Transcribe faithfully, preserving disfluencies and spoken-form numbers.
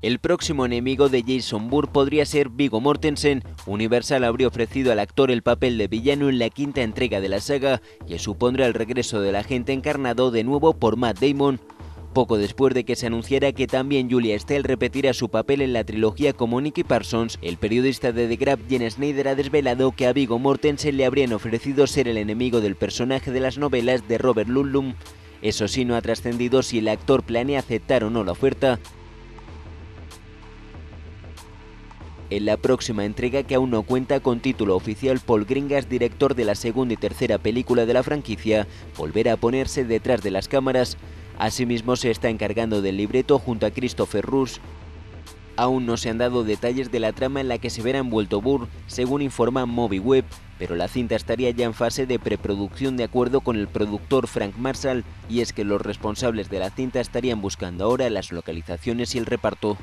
El próximo enemigo de Jason Bourne podría ser Viggo Mortensen. Universal habría ofrecido al actor el papel de villano en la quinta entrega de la saga, que supondrá el regreso del agente encarnado de nuevo por Matt Damon. Poco después de que se anunciara que también Julia Estell repetirá su papel en la trilogía como Nicky Parsons, el periodista de The Grab Jen Snyder ha desvelado que a Viggo Mortensen le habrían ofrecido ser el enemigo del personaje de las novelas de Robert Ludlum. Eso sí, no ha trascendido si el actor planea aceptar o no la oferta. En la próxima entrega, que aún no cuenta con título oficial, Paul Greengrass, director de la segunda y tercera película de la franquicia, volverá a ponerse detrás de las cámaras. Asimismo, se está encargando del libreto junto a Christopher Rouse. Aún no se han dado detalles de la trama en la que se verá envuelto Bourne, según informa MovieWeb, pero la cinta estaría ya en fase de preproducción de acuerdo con el productor Frank Marshall, y es que los responsables de la cinta estarían buscando ahora las localizaciones y el reparto.